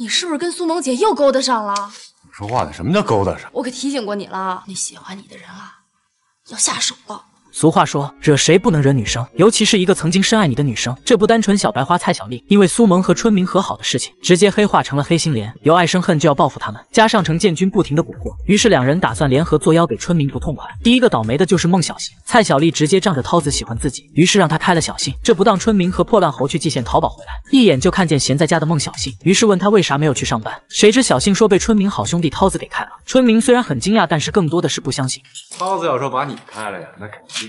你是不是跟苏萌姐又勾搭上了？说话呢，什么叫勾搭上？我可提醒过你了，你喜欢你的人啊，要下手了。 俗话说，惹谁不能惹女生，尤其是一个曾经深爱你的女生。这不单纯小白花蔡小丽因为苏萌和春明和好的事情，直接黑化成了黑心莲，由爱生恨就要报复他们，加上程建军不停的蛊惑，于是两人打算联合作妖给春明不痛快。第一个倒霉的就是孟小杏，蔡小丽直接仗着涛子喜欢自己，于是让他开了小杏。这不当春明和破烂猴去蓟县淘宝回来，一眼就看见闲在家的孟小杏，于是问他为啥没有去上班，谁知小杏说被春明好兄弟涛子给开了。春明虽然很惊讶，但是更多的是不相信。涛子要说把你开了呀，那肯定。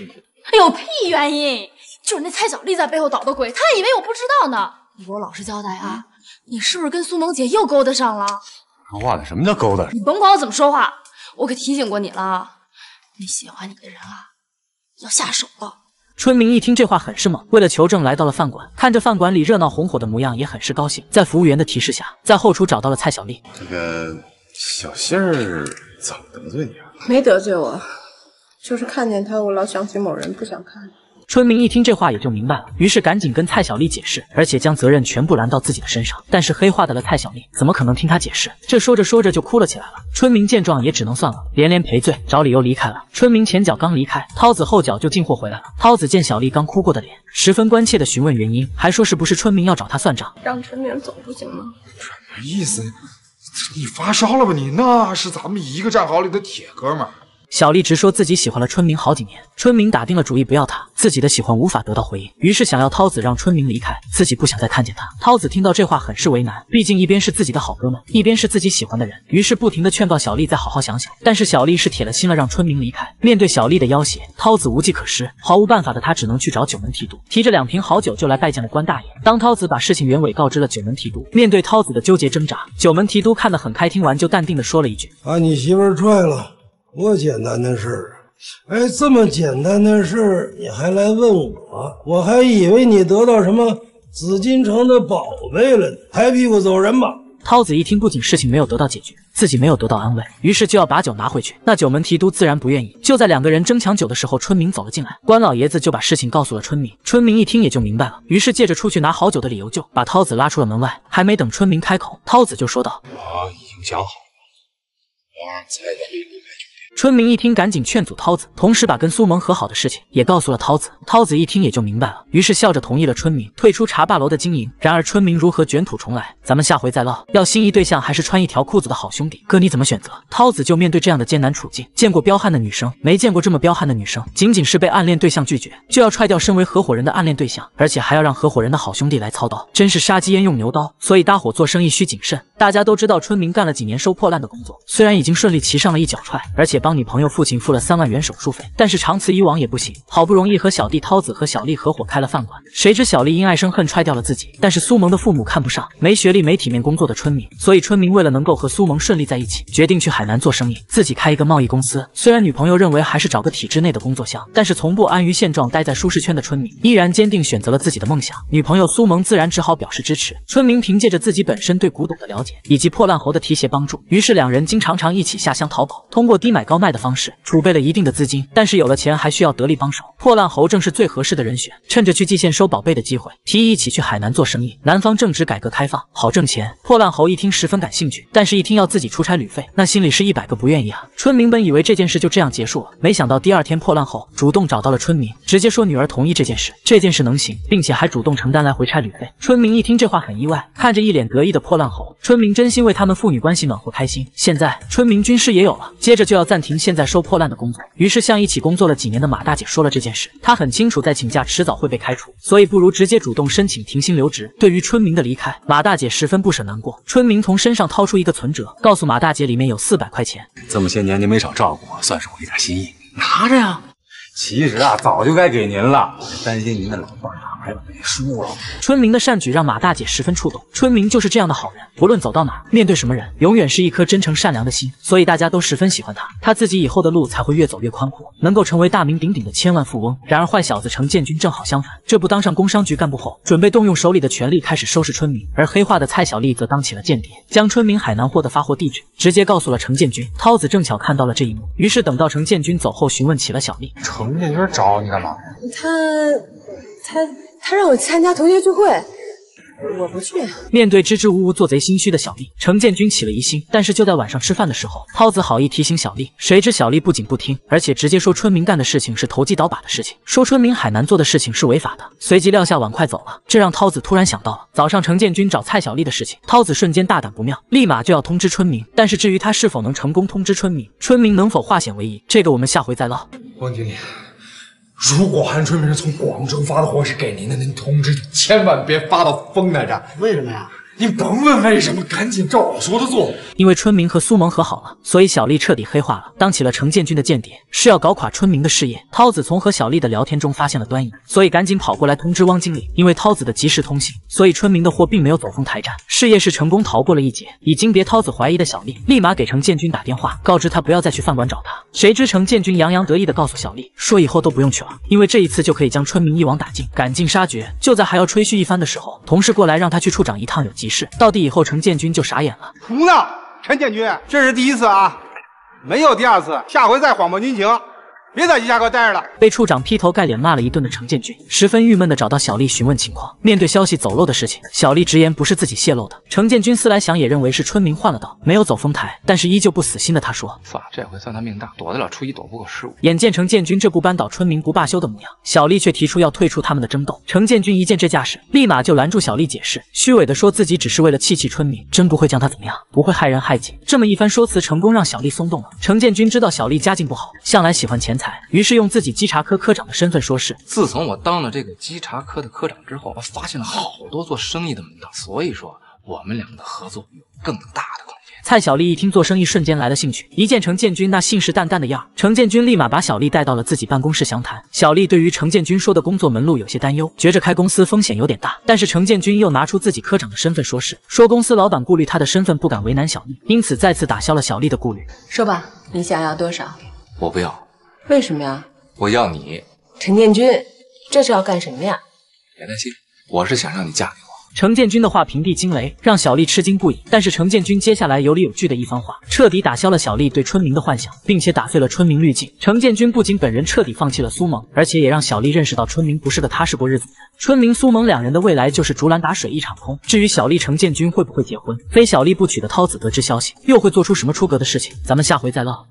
有屁原因！就是那蔡小丽在背后捣的鬼，她以为我不知道呢。你给我老实交代啊！你是不是跟苏萌姐又勾搭上了？说话呢，什么叫勾搭？你甭管我怎么说话，我可提醒过你了。你喜欢你的人啊，要下手了。 春明一听这话很是猛，为了求证来到了饭馆，看着饭馆里热闹红火的模样也很是高兴。在服务员的提示下，在后厨找到了蔡小丽。这个小杏儿怎么得罪你啊？没得罪我。 就是看见他，我老想起某人，不想看。春明一听这话也就明白了，于是赶紧跟蔡小丽解释，而且将责任全部揽到自己的身上。但是黑化的了蔡小丽怎么可能听他解释？这说着说着就哭了起来了。春明见状也只能算了，连连赔罪，找理由离开了。春明前脚刚离开，涛子后脚就进货回来了。涛子见小丽刚哭过的脸，十分关切的询问原因，还说是不是春明要找他算账，让春明走不行吗？什么意思？你发烧了吧你？那是咱们一个战壕里的铁哥们儿。 小丽直说自己喜欢了春明好几年，春明打定了主意不要她，自己的喜欢无法得到回应，于是想要涛子让春明离开，自己不想再看见他。涛子听到这话很是为难，毕竟一边是自己的好哥们，一边是自己喜欢的人，于是不停的劝告小丽再好好想想。但是小丽是铁了心了让春明离开。面对小丽的要挟，涛子无计可施，毫无办法的他只能去找九门提督，提着2瓶好酒就来拜见了关大爷。当涛子把事情原委告知了九门提督，面对涛子的纠结挣扎，九门提督看得很开，听完就淡定的说了一句：“把你媳妇踹了。” 多简单的事儿啊！哎，这么简单的事儿你还来问我？我还以为你得到什么紫禁城的宝贝了呢，拍屁股走人吧！涛子一听，不仅事情没有得到解决，自己没有得到安慰，于是就要把酒拿回去。那九门提督自然不愿意。就在两个人争抢酒的时候，春明走了进来，关老爷子就把事情告诉了春明。春明一听也就明白了，于是借着出去拿好酒的理由，就把涛子拉出了门外。还没等春明开口，涛子就说道：“我已经想好了，我让蔡小丽离开。” 春明一听，赶紧劝阻涛子，同时把跟苏萌和好的事情也告诉了涛子。涛子一听也就明白了，于是笑着同意了春明退出茶霸楼的经营。然而春明如何卷土重来，咱们下回再唠。要心仪对象还是穿一条裤子的好兄弟，哥你怎么选择？涛子就面对这样的艰难处境，见过彪悍的女生，没见过这么彪悍的女生。仅仅是被暗恋对象拒绝，就要踹掉身为合伙人的暗恋对象，而且还要让合伙人的好兄弟来操刀，真是杀鸡焉用牛刀。所以大伙做生意需谨慎。大家都知道春明干了几年收破烂的工作，虽然已经顺利骑上了一脚踹，而且。 帮你朋友父亲付了3万元手术费，但是长此以往也不行。好不容易和小弟涛子和小丽合伙开了饭馆，谁知小丽因爱生恨踹掉了自己。但是苏萌的父母看不上没学历、没体面工作的春明，所以春明为了能够和苏萌顺利在一起，决定去海南做生意，自己开一个贸易公司。虽然女朋友认为还是找个体制内的工作项，但是从不安于现状、待在舒适圈的春明依然坚定选择了自己的梦想。女朋友苏萌自然只好表示支持。春明凭借着自己本身对古董的了解以及破烂猴的提携帮助，于是两人经常一起下乡淘宝，通过低买 高卖的方式储备了一定的资金，但是有了钱还需要得力帮手，破烂猴正是最合适的人选。趁着去蓟县收宝贝的机会，提议一起去海南做生意。南方正值改革开放，好挣钱。破烂猴一听十分感兴趣，但是一听要自己出差旅费，那心里是100个不愿意啊。春明本以为这件事就这样结束了，没想到第2天破烂猴主动找到了春明，直接说女儿同意这件事能行，并且还主动承担来回差旅费。春明一听这话很意外，看着一脸得意的破烂猴，春明真心为他们父女关系暖和开心。现在春明军师也有了，接着就要暂停现在收破烂的工作，于是向一起工作了几年的马大姐说了这件事。她很清楚，在请假迟早会被开除，所以不如直接主动申请停薪留职。对于春明的离开，马大姐十分不舍难过。春明从身上掏出一个存折，告诉马大姐里面有400块钱。这么些年您没少照顾我，算是我一点心意，拿着呀。其实啊，早就该给您了，担心您的老伴儿。 还没输了。春明的善举让马大姐十分触动。春明就是这样的好人，不论走到哪，面对什么人，永远是一颗真诚善良的心，所以大家都十分喜欢他。他自己以后的路才会越走越宽阔，能够成为大名鼎鼎的千万富翁。然而坏小子程建军正好相反，这不当上工商局干部后，准备动用手里的权力开始收拾春明，而黑化的蔡小丽则当起了间谍，将春明海南货的发货地址直接告诉了程建军。涛子正巧看到了这一幕，于是等到程建军走后，询问起了小丽。程建军找你干嘛呀？他让我参加同学聚会，我不去。面对支支吾吾、做贼心虚的小丽，程建军起了疑心。但是就在晚上吃饭的时候，涛子好意提醒小丽，谁知小丽不仅不听，而且直接说春明干的事情是投机倒把的事情，说春明海南做的事情是违法的，随即撂下碗筷走了。这让涛子突然想到了早上程建军找蔡小丽的事情，涛子瞬间大胆不妙，立马就要通知春明。但是至于他是否能成功通知春明，春明能否化险为夷，这个我们下回再唠。王经理。 如果韩春明是从广州发的货是给您的，您通知千万别发到丰台站。为什么呀？你甭问为什么，赶紧照我说的做。因为春明和苏萌和好了，所以小丽彻底黑化了，当起了程建军的间谍，是要搞垮春明的事业。涛子从和小丽的聊天中发现了端倪，所以赶紧跑过来通知汪经理。因为涛子的及时通信，所以春明的货并没有走丰台站，事业是成功逃过了一劫。已经别涛子怀疑的小丽，立马给程建军打电话，告知他不要再去饭馆找他。 谁知程建军洋洋得意地告诉小丽，说以后都不用去了，因为这一次就可以将春明一网打尽，赶尽杀绝。就在还要吹嘘一番的时候，同事过来让他去处长一趟，有急事。到地以后，程建军就傻眼了。胡闹！陈建军，这是第一次啊，没有第二次，下回再谎报军情。 别在吉祥阁待着了！被处长劈头盖脸骂了一顿的程建军，十分郁闷地找到小丽询问情况。面对消息走漏的事情，小丽直言不是自己泄露的。程建军思来想也认为是春明换了道，没有走丰台，但是依旧不死心的他说：“算了，这回算他命大，躲得了初一，躲不过十五。”眼见程建军这不扳倒春明不罢休的模样，小丽却提出要退出他们的争斗。程建军一见这架势，立马就拦住小丽解释，虚伪的说自己只是为了气气春明，真不会将他怎么样，不会害人害己。这么一番说辞，成功让小丽松动了。程建军知道小丽家境不好，向来喜欢钱。 于是用自己稽查科科长的身份说事。自从我当了这个稽查科的科长之后，我发现了好多做生意的门道，所以说我们两个的合作有更大的空间。 蔡小丽一听做生意，瞬间来了兴趣。一见程建军那信誓旦旦的样，程建军立马把小丽带到了自己办公室详谈。小丽对于程建军说的工作门路有些担忧，觉着开公司风险有点大。但是程建军又拿出自己科长的身份说事，说公司老板顾虑他的身份，不敢为难小丽，因此再次打消了小丽的顾虑。说吧，你想要多少？我不要。 为什么呀？我要你，陈建军，这是要干什么呀？别担心，我是想让你嫁给我。程建军的话平地惊雷，让小丽吃惊不已。但是程建军接下来有理有据的一番话，彻底打消了小丽对春明的幻想，并且打碎了春明滤镜。程建军不仅本人彻底放弃了苏萌，而且也让小丽认识到春明不是个踏实过日子的人。春明、苏萌两人的未来就是竹篮打水一场空。至于小丽、程建军会不会结婚，非小丽不娶的涛子得知消息，又会做出什么出格的事情，咱们下回再唠。